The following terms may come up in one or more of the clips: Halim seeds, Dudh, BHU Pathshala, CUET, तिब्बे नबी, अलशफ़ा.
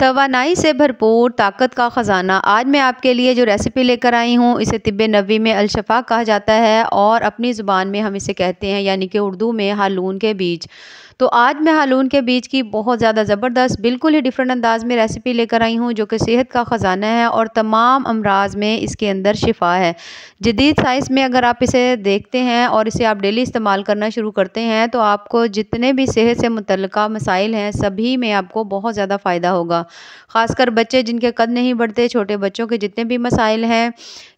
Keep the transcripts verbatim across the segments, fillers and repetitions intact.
तवानाई से भरपूर ताकत का ख़ज़ाना। आज मैं आपके लिए जो रेसिपी लेकर आई हूँ इसे तिब्बे नबी में अलशफ़ा कहा जाता है और अपनी ज़ुबान में हम इसे कहते हैं यानी कि उर्दू में हालून के बीज। तो आज मैं हालून के बीज की बहुत ज़्यादा ज़बरदस्त बिल्कुल ही डिफरेंट अंदाज़ में रेसिपी लेकर आई हूँ जो कि सेहत का ख़ज़ाना है और तमाम अमराज में इसके अंदर शिफा है। जदीद साइंस में अगर आप इसे देखते हैं और इसे आप डेली इस्तेमाल करना शुरू करते हैं तो आपको जितने भी सेहत से मुतल्लिका मसाइल हैं सभी में आपको बहुत ज़्यादा फ़ायदा होगा। ख़ासकर बच्चे जिनके कद नहीं बढ़ते, छोटे बच्चों के जितने भी मसाइल हैं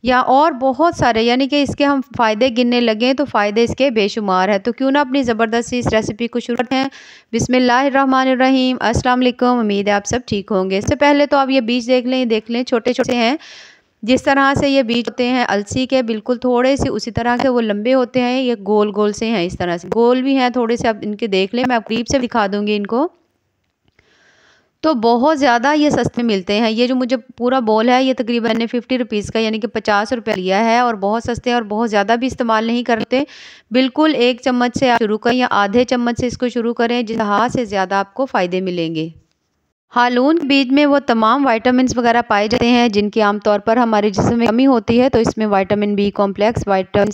या और बहुत सारे, यानी कि इसके हम फ़ायदे गिनने लगें तो फ़ायदे इसके बेशुमार हैं। तो क्यों ना अपनी ज़बरदस्ती इस रेसिपी को शुरू करते हैं। बिस्मिल्लाहिर्रहमानिर्रहीम, अस्सलाम वालेकुम, उम्मीद है आप सब ठीक होंगे। इससे पहले तो आप ये बीज देख लें, देख लें छोटे छोटे हैं। जिस तरह से ये बीज होते हैं अलसी के, बिल्कुल थोड़े से उसी तरह के वो लंबे होते हैं। ये गोल गोल से हैं, इस तरह से गोल भी हैं थोड़े से। आप इनके देख लें, मैं आप करीब से दिखा दूँगी इनको। तो बहुत ज़्यादा ये सस्ते मिलते हैं। ये जो मुझे पूरा बोल है ये तकरीबन ने फिफ्टी रुपीज़ का यानी कि पचास रुपये लिया है और बहुत सस्ते हैं और बहुत ज़्यादा भी इस्तेमाल नहीं करते। बिल्कुल एक चम्मच से शुरू करें या आधे चम्मच से इसको शुरू करें, जिस तरह से ज़्यादा आपको फ़ायदे मिलेंगे। हालून के बीज में वो तमाम विटामिन्स वगैरह पाए जाते हैं जिनकी आमतौर पर हमारे जिस्म में कमी होती है। तो इसमें vitamin B complex, vitamin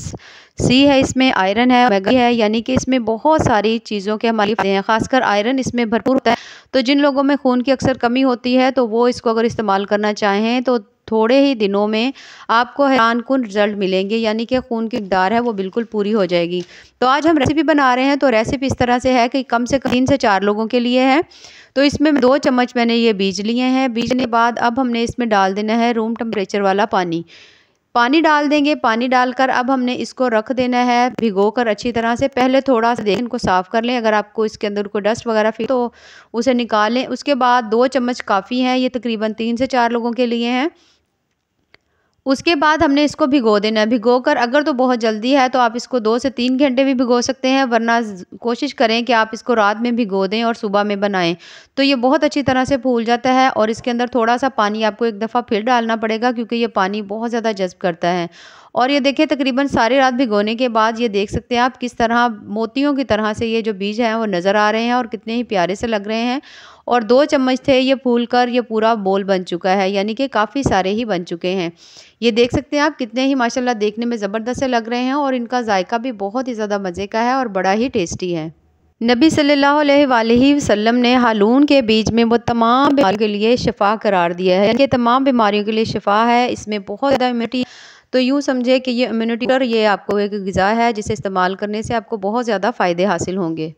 C है, इसमें आयरन है, ओमेगा है, यानी कि इसमें बहुत सारी चीज़ों के हमारे फायदे हैं। खासकर आयरन इसमें भरपूर होता है। तो जिन लोगों में खून की अक्सर कमी होती है तो वो इसको अगर इस्तेमाल करना चाहें तो थोड़े ही दिनों में आपको हैरानकुन रिजल्ट मिलेंगे, यानी कि खून की मकदार है वो बिल्कुल पूरी हो जाएगी। तो आज हम रेसिपी बना रहे हैं, तो रेसिपी इस तरह से है कि कम से कम तीन से चार लोगों के लिए है। तो इसमें दो चम्मच मैंने ये बीज लिए हैं। बीज के बाद अब हमने इसमें डाल देना है रूम टेम्परेचर वाला पानी। पानी डाल देंगे। पानी डालकर अब हमने इसको रख देना है भिगो कर अच्छी तरह से। पहले थोड़ा सा देखें, इनको साफ़ कर लें। अगर आपको इसके अंदर कोई डस्ट वगैरह फील तो उसे निकाल लें। उसके बाद दो चम्मच काफ़ी हैं, ये तकरीबन तीन से चार लोगों के लिए हैं। उसके बाद हमने इसको भिगो देना है। भिगो कर, अगर तो बहुत जल्दी है तो आप इसको दो से तीन घंटे भी भिगो सकते हैं, वरना कोशिश करें कि आप इसको रात में भिगो दें और सुबह में बनाएं। तो ये बहुत अच्छी तरह से फूल जाता है और इसके अंदर थोड़ा सा पानी आपको एक दफ़ा फिर डालना पड़ेगा क्योंकि ये पानी बहुत ज़्यादा जज्ब करता है। और ये देखिए तकरीबन सारी रात भिगोने के बाद ये देख सकते हैं आप किस तरह मोतियों की तरह से ये जो बीज हैं वो नज़र आ रहे हैं और कितने ही प्यारे से लग रहे हैं। और दो चम्मच थे, ये फूल कर ये पूरा बोल बन चुका है, यानी कि काफ़ी सारे ही बन चुके हैं। ये देख सकते हैं आप कितने ही माशाल्लाह देखने में ज़बरदस्त से लग रहे हैं और इनका जायका भी बहुत ही ज़्यादा मज़े का है और बड़ा ही टेस्टी है। नबी सल्लल्लाहु अलैहि वसल्लम ने हालून के बीज में वो तमाम बीमारियों के लिए शिफा करार दिया है। ये तमाम बीमारियों के लिए शिफा है। इसमें बहुत ज़्यादा इम्यूनिटी, तो यूँ समझे कि ये इम्यूनिटी पर ये आपको एक ग़िज़ा है जिसे इस्तेमाल करने से आपको बहुत ज़्यादा फ़ायदे हासिल होंगे।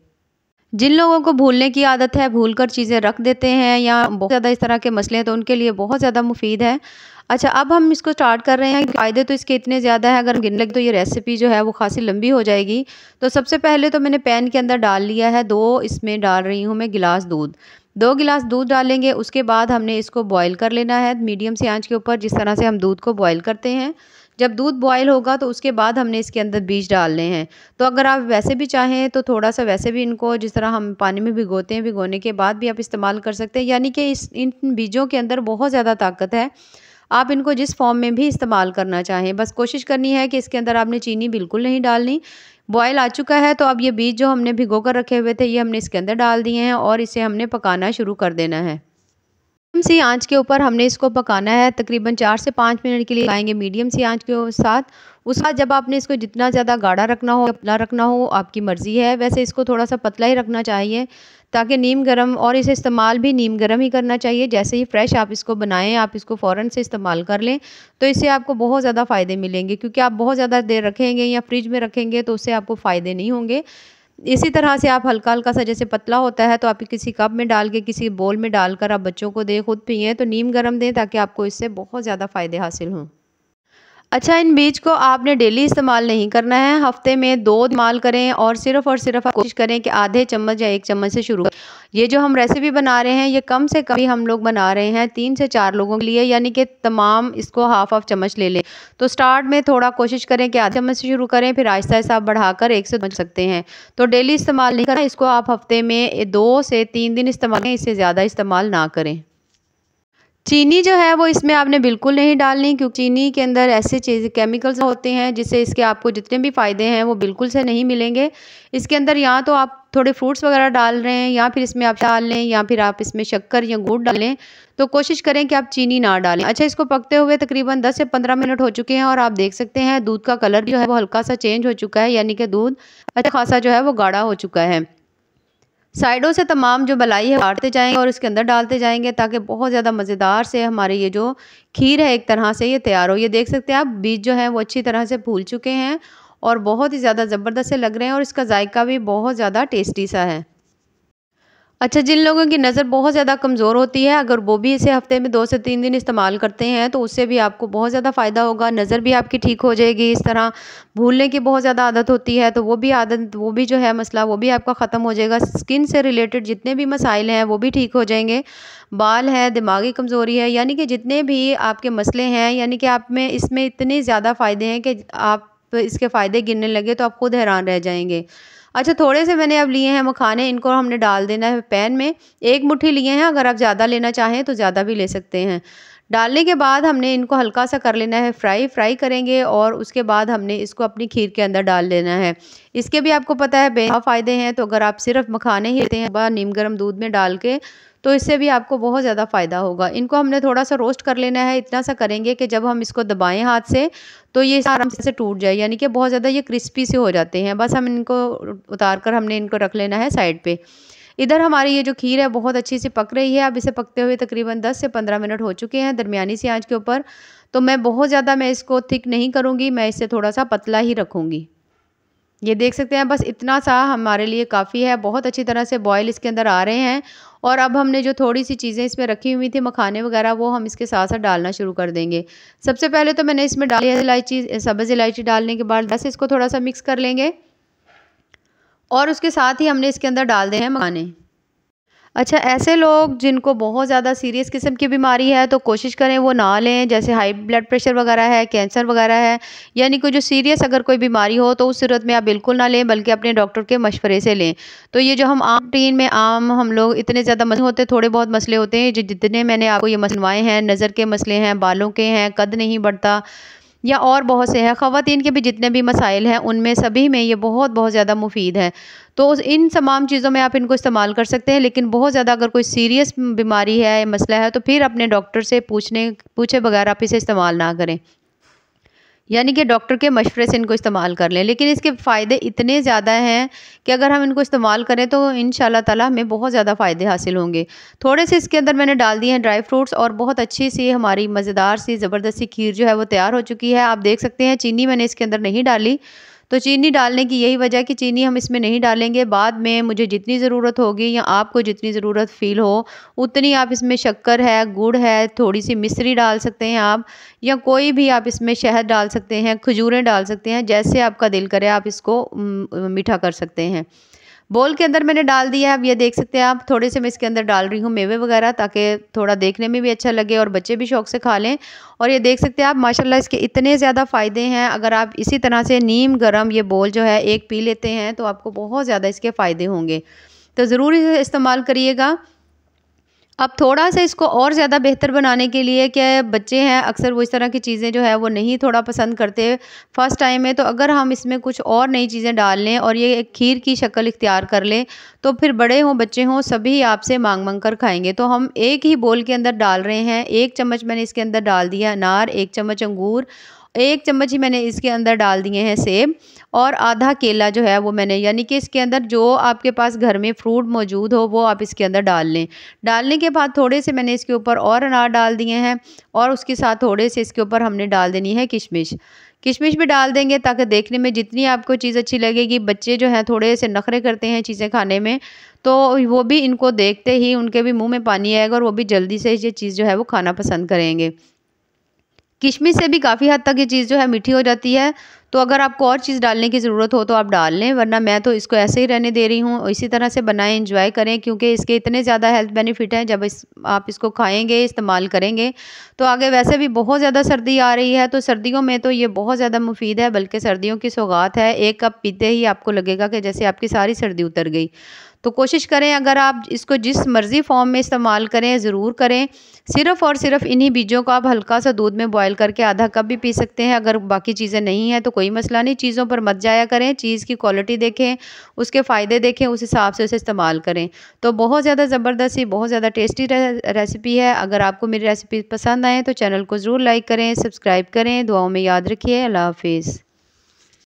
जिन लोगों को भूलने की आदत है, भूल कर चीज़ें रख देते हैं या बहुत ज़्यादा इस तरह के मसले हैं, तो उनके लिए बहुत ज़्यादा मुफीद है। अच्छा, अब हम इसको स्टार्ट कर रहे हैं। फ़ायदे तो इसके इतने ज़्यादा है, अगर हम गिन लें तो ये रेसिपी जो है वो खासी लंबी हो जाएगी। तो सबसे पहले तो मैंने पैन के अंदर डाल लिया है दो, इसमें डाल रही हूँ मैं गिलास दूध। दो गिलास दूध डालेंगे। उसके बाद हमने इसको बॉयल कर लेना है मीडियम सी आंच के ऊपर, जिस तरह से हम दूध को बॉयल करते हैं। जब दूध बॉयल होगा तो उसके बाद हमने इसके अंदर बीज डालने हैं। तो अगर आप वैसे भी चाहें तो थोड़ा सा वैसे भी इनको जिस तरह हम पानी में भिगोते हैं, भिगोने के बाद भी आप इस्तेमाल कर सकते हैं। यानी कि इस इन बीजों के अंदर बहुत ज़्यादा ताकत है। आप इनको जिस फॉर्म में भी इस्तेमाल करना चाहें, बस कोशिश करनी है कि इसके अंदर आपने चीनी बिल्कुल नहीं डालनी। बॉयल आ चुका है तो अब ये बीज जो हमने भिगो कर रखे हुए थे ये हमने इसके अंदर डाल दिए हैं और इसे हमने पकाना शुरू कर देना है। मीडियम सी आंच के ऊपर हमने इसको पकाना है, तकरीबन चार से पाँच मिनट के लिए पकाएंगे मीडियम सी आंच के साथ। उसके बाद जब आपने इसको जितना ज़्यादा गाढ़ा रखना हो, पतला रखना हो, आपकी मर्ज़ी है। वैसे इसको थोड़ा सा पतला ही रखना चाहिए ताकि नीम गर्म, और इसे इस्तेमाल भी नीम गर्म ही करना चाहिए। जैसे ही फ्रेश आप इसको बनाएं, आप इसको फ़ौरन से इस्तेमाल कर लें तो इससे आपको बहुत ज़्यादा फ़ायदे मिलेंगे, क्योंकि आप बहुत ज़्यादा देर रखेंगे या फ्रिज में रखेंगे तो उससे आपको फ़ायदे नहीं होंगे। इसी तरह से आप हल्का हल्का सा, जैसे पतला होता है तो आप किसी कप में डाल के, किसी बोल में डालकर आप बच्चों को दें, खुद पिएँ। तो नीम गर्म दें ताकि आपको इससे बहुत ज़्यादा फ़ायदे हासिल हों। अच्छा, इन बीज को आपने डेली इस्तेमाल नहीं करना है, हफ्ते में दो इस्तेमाल करें और सिर्फ और सिर्फ आप कोशिश करें कि आधे चम्मच या एक चम्मच से शुरू करें। ये जो हम रेसिपी बना रहे हैं ये कम से कम हम लोग बना रहे हैं तीन से चार लोगों के लिए, यानी कि तमाम इसको हाफ हाफ चम्मच ले लें। तो स्टार्ट में थोड़ा कोशिश करें कि आधे चम्मच से शुरू करें, फिर आहिस्ता आहिस्ता आप बढ़ाकर एक से बच सकते हैं। तो डेली इस्तेमाल नहीं करना, इसको आप हफ्ते में दो से तीन दिन इस्तेमाल करें, इससे ज़्यादा इस्तेमाल ना करें। चीनी जो है वो इसमें आपने बिल्कुल नहीं डालनी, क्योंकि चीनी के अंदर ऐसे चीज़ केमिकल्स होते हैं जिससे इसके आपको जितने भी फ़ायदे हैं वो बिल्कुल से नहीं मिलेंगे। इसके अंदर या तो आप थोड़े फ्रूट्स वगैरह डाल रहे हैं या फिर इसमें आप डाल लें या फिर आप इसमें शक्कर या गुड़ डालें, तो कोशिश करें कि आप चीनी ना डालें। अच्छा, इसको पकते हुए तकरीबन दस से पंद्रह मिनट हो चुके हैं और आप देख सकते हैं दूध का कलर जो है वो हल्का सा चेंज हो चुका है, यानी कि दूध अच्छा खासा जो है वो गाढ़ा हो चुका है। साइडों से तमाम जो मलाई है उतारते जाएंगे और इसके अंदर डालते जाएंगे ताकि बहुत ज़्यादा मज़ेदार से हमारे ये जो खीर है एक तरह से ये तैयार हो। ये देख सकते हैं आप बीज जो है वो अच्छी तरह से फूल चुके हैं और बहुत ही ज़्यादा ज़बरदस्त से लग रहे हैं और इसका जायका भी बहुत ज़्यादा टेस्टी सा है। अच्छा, जिन लोगों की नज़र बहुत ज़्यादा कमज़ोर होती है अगर वो भी इसे हफ्ते में दो से तीन दिन इस्तेमाल करते हैं तो उससे भी आपको बहुत ज़्यादा फ़ायदा होगा, नज़र भी आपकी ठीक हो जाएगी। इस तरह भूलने की बहुत ज़्यादा आदत होती है तो वो भी आदत वो भी जो है मसला वो भी आपका ख़त्म हो जाएगा। स्किन से रिलेटेड जितने भी मसाइल हैं वो भी ठीक हो जाएंगे, बाल है, दिमागी कमज़ोरी है, यानी कि जितने भी आपके मसले हैं, यानी कि आप में इसमें इतने ज़्यादा फ़ायदे हैं कि आप तो इसके फ़ायदे गिनने लगे तो आप खुद हैरान रह जाएंगे। अच्छा, थोड़े से मैंने अब लिए हैं मखाने, इनको हमने डाल देना है पैन में। एक मुट्ठी लिए हैं, अगर आप ज़्यादा लेना चाहें तो ज़्यादा भी ले सकते हैं। डालने के बाद हमने इनको हल्का सा कर लेना है फ्राई फ्राई करेंगे और उसके बाद हमने इसको अपनी खीर के अंदर डाल लेना है। इसके भी आपको पता है बेहद फ़ायदे हैं, तो अगर आप सिर्फ मखाने ही लेते हैं बा नीम गर्म दूध में डाल के तो इससे भी आपको बहुत ज़्यादा फ़ायदा होगा। इनको हमने थोड़ा सा रोस्ट कर लेना है, इतना सा करेंगे कि जब हम इसको दबाएं हाथ से तो ये आराम से टूट जाए, यानी कि बहुत ज़्यादा ये क्रिस्पी से हो जाते हैं। बस हम इनको उतार कर हमने इनको रख लेना है साइड पे। इधर हमारी ये जो खीर है बहुत अच्छी सी पक रही है। अब इसे पकते हुए तकरीबन दस से पंद्रह मिनट हो चुके हैं दरमियानी सी आंच के ऊपर। तो मैं बहुत ज़्यादा मैं इसको थिक नहीं करूँगी, मैं इसे थोड़ा सा पतला ही रखूँगी। ये देख सकते हैं बस इतना सा हमारे लिए काफ़ी है। बहुत अच्छी तरह से बॉयल इसके अंदर आ रहे हैं और अब हमने जो थोड़ी सी चीज़ें इसमें रखी हुई थी मखाने वगैरह वो हम इसके साथ साथ डालना शुरू कर देंगे। सबसे पहले तो मैंने इसमें डाली है इलायची, सब्ज़ इलायची डालने के बाद बस इसको थोड़ा सा मिक्स कर लेंगे और उसके साथ ही हमने इसके अंदर डाल दिए हैं मखाने। अच्छा, ऐसे लोग जिनको बहुत ज़्यादा सीरियस किस्म की बीमारी है तो कोशिश करें वो ना लें, जैसे हाई ब्लड प्रेशर वगैरह है, कैंसर वगैरह है, यानी कि जो सीरियस अगर कोई बीमारी हो तो उस सूरत में आप बिल्कुल ना लें, बल्कि अपने डॉक्टर के मशवरे से लें। तो ये जो हम आम रूटीन में आम हम लोग इतने ज़्यादा मसले होते हैं, थोड़े बहुत मसले होते हैं जो जितने मैंने आपको ये मसलवाए हैं, नज़र के मसले हैं, बालों के हैं, कद नहीं बढ़ता या और बहुत से हैं, ख़वातीन के भी जितने भी मसाइल हैं उनमें सभी में ये बहुत बहुत ज़्यादा मुफीद है। तो इन तमाम चीज़ों में आप इनको इस्तेमाल कर सकते हैं, लेकिन बहुत ज़्यादा अगर कोई सीरियस बीमारी है, मसला है, तो फिर अपने डॉक्टर से पूछने पूछे बगैर आप इसे इस्तेमाल ना करें, यानी कि डॉक्टर के मशवरे से इनको इस्तेमाल कर लें। लेकिन इसके फ़ायदे इतने ज़्यादा हैं कि अगर हम इनको इस्तेमाल करें तो इंशाल्लाह ताला हमें बहुत ज़्यादा फ़ायदे हासिल होंगे। थोड़े से इसके अंदर मैंने डाल दिए हैं ड्राई फ्रूट्स और बहुत अच्छी सी हमारी मज़ेदार सी ज़बरदस्ती खीर जो है वो तैयार हो चुकी है। आप देख सकते हैं चीनी मैंने इसके अंदर नहीं डाली, तो चीनी डालने की यही वजह कि चीनी हम इसमें नहीं डालेंगे, बाद में मुझे जितनी ज़रूरत होगी या आपको जितनी ज़रूरत फ़ील हो उतनी आप इसमें शक्कर है, गुड़ है, थोड़ी सी मिश्री डाल सकते हैं आप, या कोई भी आप इसमें शहद डाल सकते हैं, खजूरें डाल सकते हैं, जैसे आपका दिल करे आप इसको मीठा कर सकते हैं। बोल के अंदर मैंने डाल दिया है, अब ये देख सकते हैं आप। थोड़े से मैं इसके अंदर डाल रही हूँ मेवे वगैरह ताकि थोड़ा देखने में भी अच्छा लगे और बच्चे भी शौक़ से खा लें। और ये देख सकते हैं आप माशाल्लाह इसके इतने ज़्यादा फ़ायदे हैं। अगर आप इसी तरह से नीम गर्म ये बोल जो है एक पी लेते हैं तो आपको बहुत ज़्यादा इसके फ़ायदे होंगे, तो ज़रूर इसे इस्तेमाल करिएगा। अब थोड़ा सा इसको और ज़्यादा बेहतर बनाने के लिए, क्या बच्चे हैं अक्सर वो इस तरह की चीज़ें जो है वो नहीं थोड़ा पसंद करते फर्स्ट टाइम में, तो अगर हम इसमें कुछ और नई चीज़ें डाल लें और ये एक खीर की शक्ल इख्तियार कर लें तो फिर बड़े हों बच्चे हों सभी आपसे मांग मांग कर खाएंगे। तो हम एक ही बोल के अंदर डाल रहे हैं, एक चम्मच मैंने इसके अंदर डाल दिया अनार, एक चम्मच अंगूर, एक चम्मच ही मैंने इसके अंदर डाल दिए हैं सेब और आधा केला जो है वो मैंने, यानी कि इसके अंदर जो आपके पास घर में फ्रूट मौजूद हो वो आप इसके अंदर डाल लें। डालने के बाद थोड़े से मैंने इसके ऊपर और अनार डाल दिए हैं और उसके साथ थोड़े से इसके ऊपर हमने डाल देनी है किशमिश। किशमिश भी डाल देंगे ताकि देखने में जितनी आपको चीज़ अच्छी लगेगी। बच्चे जो हैं थोड़े से नखरे करते हैं चीज़ें खाने में, तो वो भी इनको देखते ही उनके भी मुँह में पानी आएगा और वो भी जल्दी से ये चीज़ जो है वो खाना पसंद करेंगे। किशमिश से भी काफ़ी हद तक ये चीज़ जो है मीठी हो जाती है, तो अगर आपको और चीज़ डालने की ज़रूरत हो तो आप डाल लें, वरना मैं तो इसको ऐसे ही रहने दे रही हूँ। इसी तरह से बनाएं, एंजॉय करें, क्योंकि इसके इतने ज़्यादा हेल्थ बेनिफिट हैं। जब इस आप इसको खाएंगे, इस्तेमाल करेंगे तो आगे वैसे भी बहुत ज़्यादा सर्दी आ रही है, तो सर्दियों में तो ये बहुत ज़्यादा मुफीद है, बल्कि सर्दियों की सौगात है। एक कप पीते ही आपको लगेगा कि जैसे आपकी सारी सर्दी उतर गई। तो कोशिश करें अगर आप इसको जिस मर्ज़ी फॉर्म में इस्तेमाल करें ज़रूर करें। सिर्फ़ और सिर्फ इन्हीं बीजों को आप हल्का सा दूध में बॉयल करके आधा कप भी पी सकते हैं। अगर बाकी चीज़ें नहीं हैं तो कोई मसला नहीं, चीज़ों पर मत जाया करें, चीज़ की क्वालिटी देखें, उसके फ़ायदे देखें, उस हिसाब से उसे इस्तेमाल करें। तो बहुत ज़्यादा ज़बरदस्त, बहुत ज़्यादा टेस्टी रेसिपी है। अगर आपको मेरी रेसिपी पसंद आए तो चैनल को ज़रूर लाइक करें, सब्सक्राइब करें। दुआओं में याद रखिए। अल्लाह हाफिज़।